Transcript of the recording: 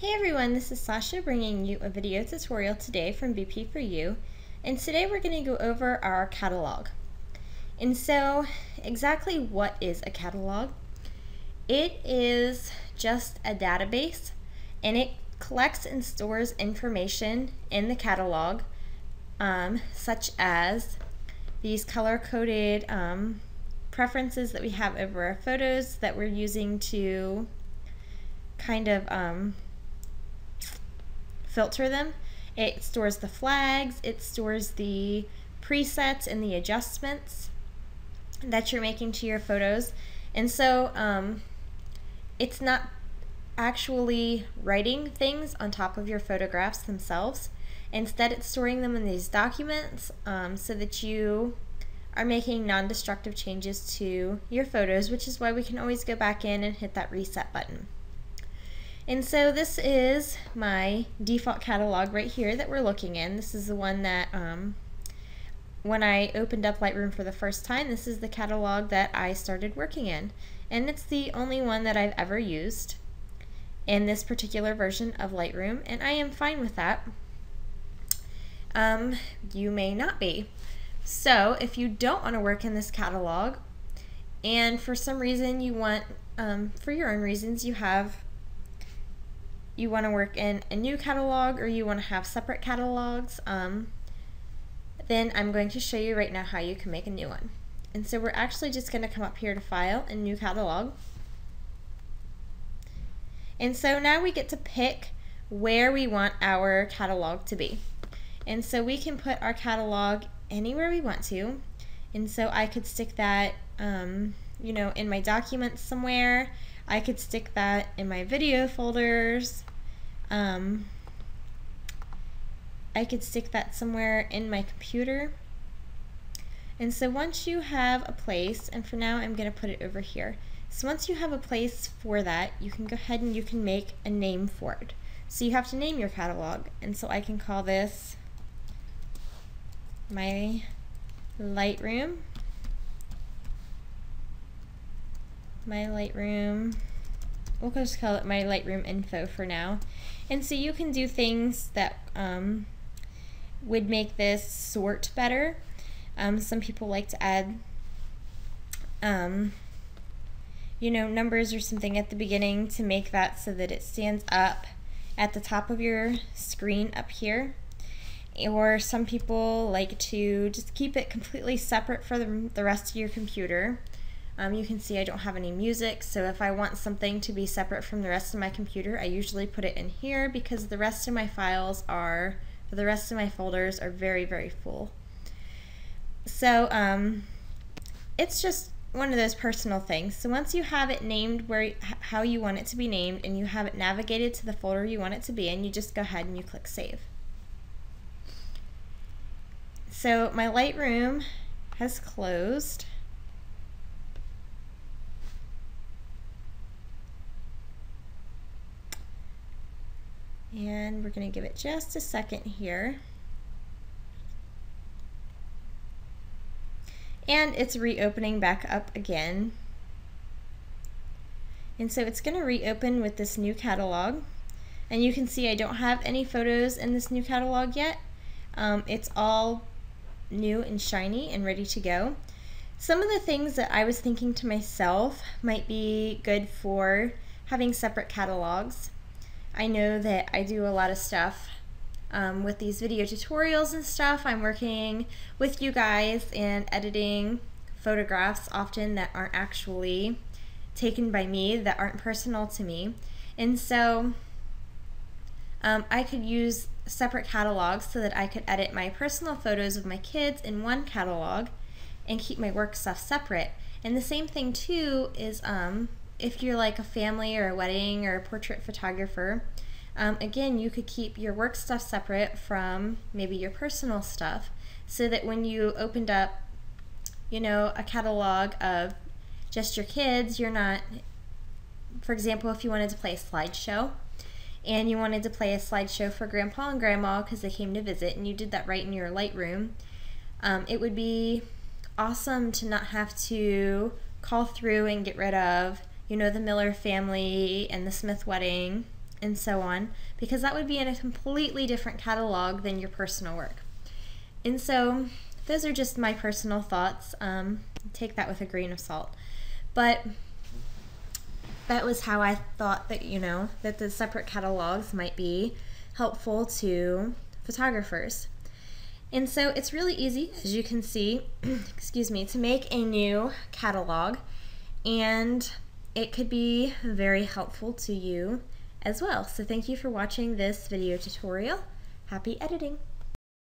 Hey everyone, this is Sasha bringing you a video tutorial today from BP4U, and today we're going to go over our catalog. And so exactly what is a catalog? It is just a database, and it collects and stores information in the catalog such as these color-coded preferences that we have over our photos that we're using to kind of filter them. It stores the flags, it stores the presets and the adjustments that you're making to your photos. And so it's not actually writing things on top of your photographs themselves. Instead, it's storing them in these documents so that you are making non-destructive changes to your photos, which is why we can always go back in and hit that reset button. And so this is my default catalog right here that we're looking in. This is the one that, when I opened up Lightroom for the first time, this is the catalog that I started working in. And it's the only one that I've ever used in this particular version of Lightroom, and I am fine with that. You may not be. So if you don't want to work in this catalog, and for some reason you want, for your own reasons, you want to work in a new catalog, or you want to have separate catalogs, then I'm going to show you right now how you can make a new one. And so we're actually just going to come up here to File and New Catalog. And so now we get to pick where we want our catalog to be. And so we can put our catalog anywhere we want to. And so I could stick that, you know, in my documents somewhere. I could stick that in my video folders. I could stick that somewhere in my computer. And so once you have a place, and for now I'm going to put it over here. So once you have a place for that, you can go ahead and you can make a name for it. So you have to name your catalog. And so I can call this my Lightroom. We'll just call it my Lightroom info for now. And so you can do things that would make this sort better. Some people like to add, you know, numbers or something at the beginning to make that so that it stands up at the top of your screen up here. Or some people like to just keep it completely separate from the rest of your computer. You can see I don't have any music, so if I want something to be separate from the rest of my computer, I usually put it in here because the rest of my files are, the rest of my folders are very, very full. So it's just one of those personal things. So once you have it named how you want it to be named, and you have it navigated to the folder you want it to be in, you just go ahead and you click Save. So my Lightroom has closed. And we're going to give it just a second here. And it's reopening back up again. And so it's going to reopen with this new catalog. And you can see I don't have any photos in this new catalog yet. It's all new and shiny and ready to go. Some of the things that I was thinking to myself might be good for having separate catalogs. I know that I do a lot of stuff with these video tutorials and stuff. I'm working with you guys and editing photographs often that aren't actually taken by me, that aren't personal to me. And so I could use separate catalogs so that I could edit my personal photos of my kids in one catalog and keep my work stuff separate. And the same thing too is if you're like a family or a wedding or a portrait photographer, again, you could keep your work stuff separate from maybe your personal stuff so that when you opened up, you know, a catalog of just your kids, you're not, for example, if you wanted to play a slideshow and you wanted to play a slideshow for grandpa and grandma because they came to visit and you did that right in your Lightroom, it would be awesome to not have to call through and get rid of, you know, the Miller family and the Smith wedding and so on, because that would be in a completely different catalog than your personal work. And so those are just my personal thoughts. Take that with a grain of salt. But that was how I thought that, you know, that the separate catalogs might be helpful to photographers. And so it's really easy, as you can see, excuse me, to make a new catalog, and it could be very helpful to you as well. So thank you for watching this video tutorial. Happy editing!